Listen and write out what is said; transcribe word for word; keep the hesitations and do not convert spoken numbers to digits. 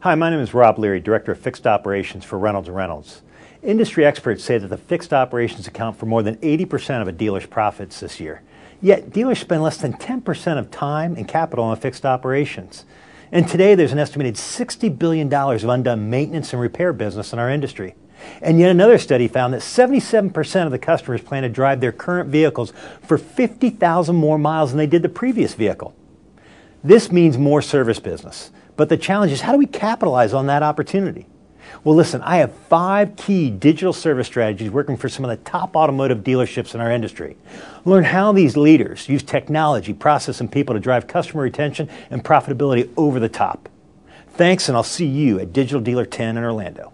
Hi, my name is Rob Leary, Director of Fixed Operations for Reynolds and Reynolds. Industry experts say that the fixed operations account for more than eighty percent of a dealer's profits this year. Yet, dealers spend less than ten percent of time and capital on fixed operations. And today, there's an estimated sixty billion dollars of undone maintenance and repair business in our industry. And yet another study found that seventy-seven percent of the customers plan to drive their current vehicles for fifty thousand more miles than they did the previous vehicle. This means more service business. But the challenge is, how do we capitalize on that opportunity? Well, listen, I have five key digital service strategies working for some of the top automotive dealerships in our industry. Learn how these leaders use technology, process, and people to drive customer retention and profitability over the top. Thanks, and I'll see you at Digital Dealer ten in Orlando.